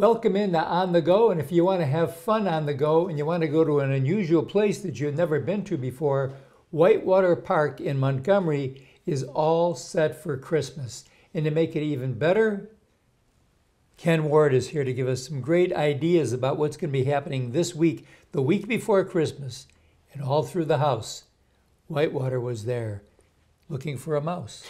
Welcome in to On The Go, and if you want to have fun on the go and you want to go to an unusual place that you've never been to before, Whitewater Park in Montgomery is all set for Christmas. And to make it even better, Ken Ward is here to give us some great ideas about what's going to be happening this week, the week before Christmas, and all through the house. Whitewater was there looking for a mouse.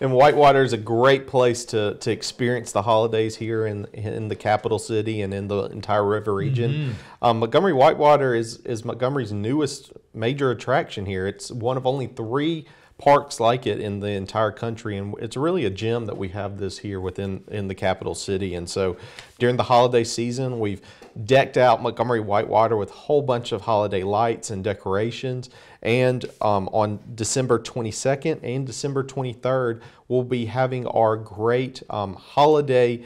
And Whitewater is a great place to experience the holidays here in the capital city and in the entire river region. Montgomery Whitewater is Montgomery's newest major attraction here. It's one of only three parks like it in the entire country, and it's really a gem that we have this here in the capital city. And so during the holiday season, we've decked out Montgomery Whitewater with a whole bunch of holiday lights and decorations. And on December 22nd and December 23rd, we'll be having our great holiday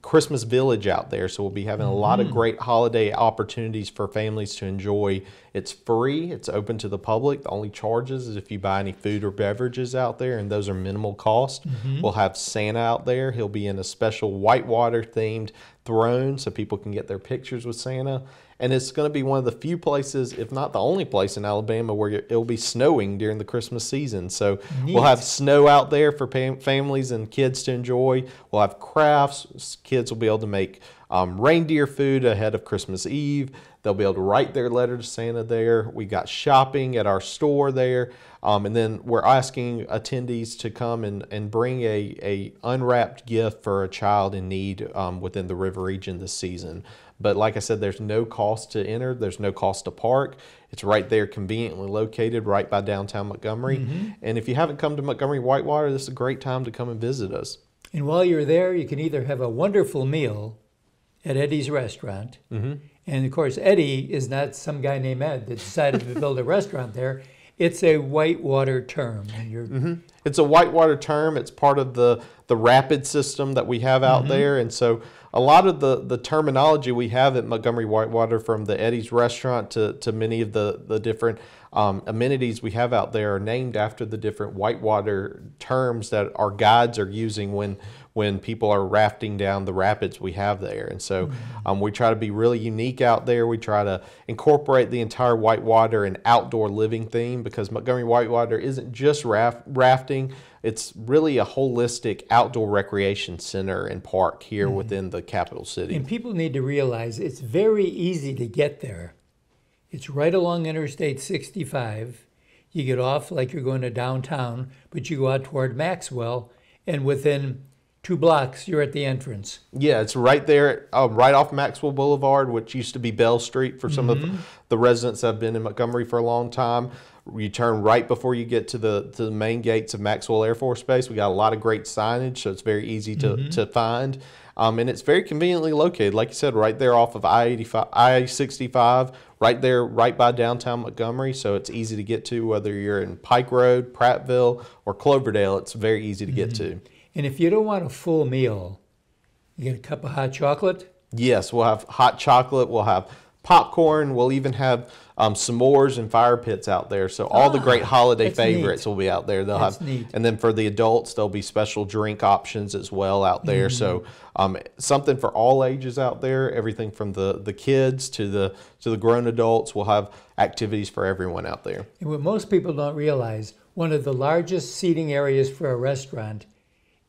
Christmas Village out there. So we'll be having a lot of great holiday opportunities for families to enjoy. It's free, it's open to the public. The only charges is if you buy any food or beverages out there, and those are minimal cost. We'll have Santa out there. He'll be in a special Whitewater themed throne so people can get their pictures with Santa. And it's going to be one of the few places, if not the only place in Alabama, where it'll be snowing during the Christmas season. So we'll have snow out there for families and kids to enjoy. We'll have crafts. Kids will be able to make reindeer food ahead of Christmas Eve. They'll be able to write their letter to Santa there. We got shopping at our store there. And then we're asking attendees to come and bring a unwrapped gift for a child in need within the river region this season. But like I said, there's no cost to enter. There's no cost to park. It's right there, conveniently located right by downtown Montgomery. And if you haven't come to Montgomery Whitewater, this is a great time to come and visit us. And while you're there, you can either have a wonderful meal at Eddy's Restaurant. And of course, Eddy is not some guy named Ed that decided to build a restaurant there. It's a Whitewater term. It's a Whitewater term. It's part of the rapid system that we have out there. And so a lot of the terminology we have at Montgomery Whitewater, from the Eddy's Restaurant to many of the different amenities we have out there, are named after the different Whitewater terms that our guides are using when people are rafting down the rapids we have there. And so we try to be really unique out there. We try to incorporate the entire Whitewater and outdoor living theme, because Montgomery Whitewater isn't just rafting. It's really a holistic outdoor recreation center and park here within the capital city. And people need to realize it's very easy to get there. It's right along Interstate 65. You get off like you're going to downtown, but you go out toward Maxwell, and within 2 blocks, you're at the entrance. Yeah, it's right there, right off Maxwell Boulevard, which used to be Bell Street for some of the residents that have been in Montgomery for a long time. You turn right before you get to the main gates of Maxwell Air Force Base. We got a lot of great signage, so it's very easy to find. And it's very conveniently located, like you said, right there off of I-65, right there, right by downtown Montgomery. So it's easy to get to, whether you're in Pike Road, Prattville, or Cloverdale. It's very easy to get to. And if you don't want a full meal, you get a cup of hot chocolate? Yes, we'll have hot chocolate, we'll have popcorn, we'll even have s'mores and fire pits out there. So all the great holiday favorites will be out there. And then for the adults, there'll be special drink options as well out there. So something for all ages out there, everything from the kids to the grown adults. We'll have activities for everyone out there. And what most people don't realize, one of the largest seating areas for a restaurant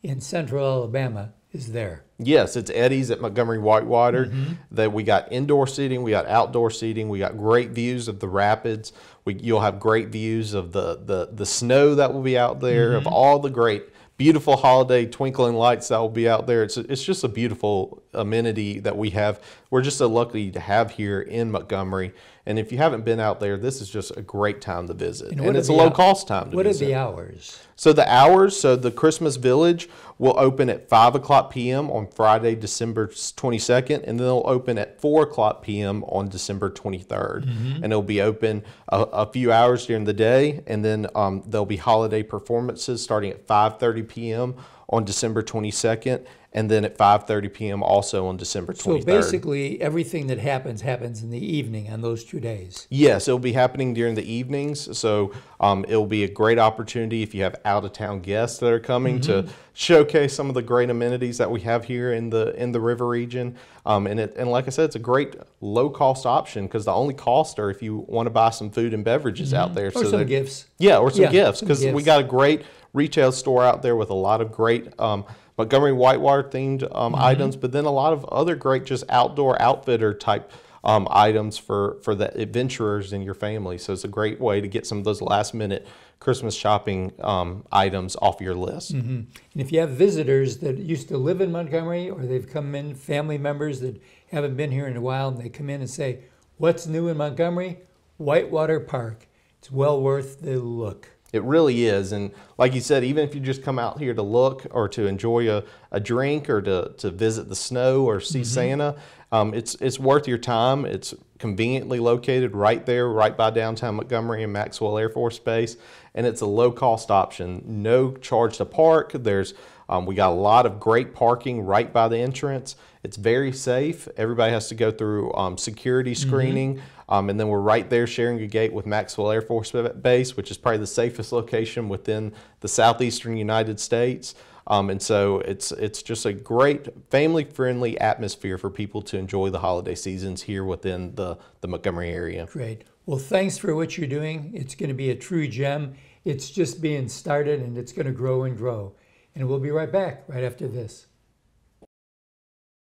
in central Alabama is there. Yes, it's Eddy's at Montgomery Whitewater. That we got indoor seating, we got outdoor seating, we got great views of the rapids. You'll have great views of the snow that will be out there, of all the great, beautiful holiday twinkling lights that will be out there. It's just a beautiful amenity that we have. We're just so lucky to have here in Montgomery. And if you haven't been out there, this is just a great time to visit. And it's a low-cost time to visit. What are the hours? So the hours, so the Christmas Village will open at 5 o'clock p.m. on Friday, December 22nd, and then it'll open at 4 o'clock p.m. on December 23rd. And it'll be open a few hours during the day, and then there'll be holiday performances starting at 5:30 p.m. on December 22nd. and then at 5:30 p.m. also on December 23rd. So basically everything that happens in the evening on those 2 days. Yes, it'll be happening during the evenings, so it'll be a great opportunity if you have out-of-town guests that are coming to showcase some of the great amenities that we have here in the river region. And like I said, it's a great low-cost option because the only cost are if you want to buy some food and beverages out there. Or so some gifts. Yeah, or some gifts, because we got a great retail store out there with a lot of great Montgomery Whitewater themed items, but then a lot of other great just outdoor outfitter type items for the adventurers and your family. So it's a great way to get some of those last minute Christmas shopping items off your list. And if you have visitors that used to live in Montgomery, or they've come in, family members that haven't been here in a while, and they come in and say, "What's new in Montgomery? Whitewater Park." It's well worth the look. It really is, and like you said, even if you just come out here to look or to enjoy a drink or to visit the snow or see Santa, it's worth your time. It's conveniently located right there, right by downtown Montgomery and Maxwell Air Force Base, and it's a low-cost option. No charge to park. There's we got a lot of great parking right by the entrance. It's very safe. Everybody has to go through security screening. And then we're right there sharing a gate with Maxwell Air Force Base, which is probably the safest location within the southeastern United States. And so it's just a great family-friendly atmosphere for people to enjoy the holiday seasons here within the Montgomery area. Great. Well, thanks for what you're doing. It's going to be a true gem. It's just being started, and it's going to grow and grow. And we'll be right back right after this.